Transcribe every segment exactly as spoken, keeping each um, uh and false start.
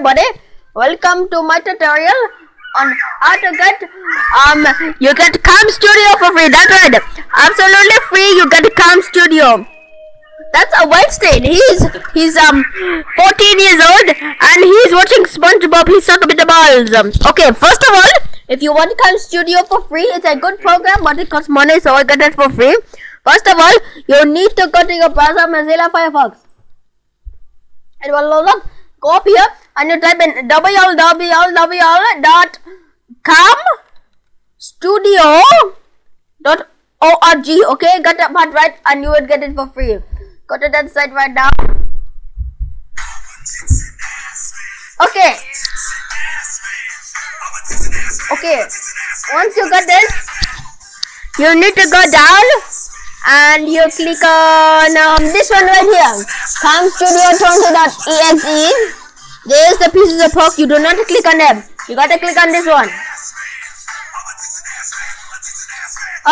everybody, welcome to my tutorial on how to get um you get CamStudio for free. That's right, absolutely free. You get CamStudio. That's a Weinstein. He's he's um fourteen years old and he's watching SpongeBob. He's stuck with the balls. Um, okay, first of all, if you want CamStudio for free, it's a good program, but it costs money, so I get it for free. First of all, you need to go to your browser Mozilla Firefox. It will load up. Go up here and you type in w w w dot camstudio dot org. Okay, got that part right and you will get it for free. Go to that site right now. Okay. Okay. Once you got this, you need to go down and you click on um, this one right here, camstudio dot org dot e x e. There's the pieces of pork. You do not click on them. You gotta click on this one.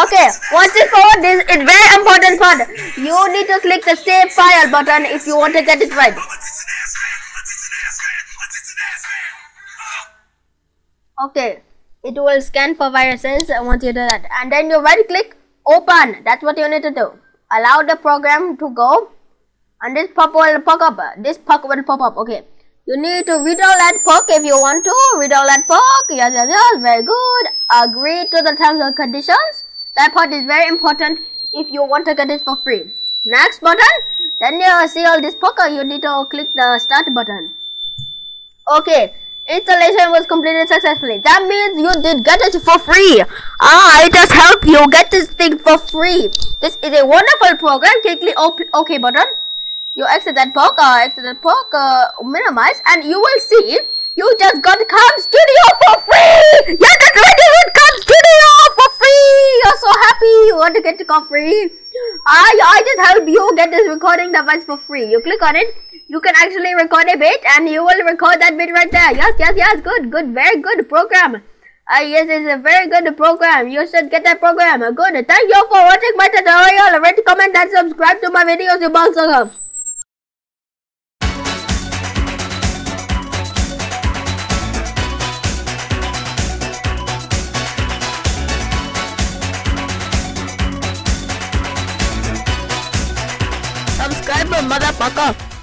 Okay, once it's forward, this is very important part. You need to click the save file button if you want to get it right. Okay, it will scan for viruses once you do that, and then you right click open. That's what you need to do. Allow the program to go, and this pop will pop up. This pop will pop up. Okay, you need to read all that pop if you want to. Read all that pop. Yes, yes, yes. Very good. Agree to the terms and conditions. That part is very important if you want to get it for free. Next button. Then you see all this poker. You need to click the start button. Okay. Installation was completed successfully. That means you did get it for free. Ah, I just helped you get this thing for free. This is a wonderful program. Quickly OK button. You exit that poke, uh, exit that poke, uh, minimize, and you will see you just got CamStudio for free. You got ready with CamStudio for free. You're so happy. You want to get it for free. I, I just helped you get this recording device for free. You click on it. You can actually record a bit and you will record that bit right there. Yes, yes, yes. Good, good. Very good program. Uh, yes, it's a very good program. You should get that program. Good. Thank you for watching my tutorial. Rate, comment, and subscribe to my videos. You also have. Subscribe, motherfucker.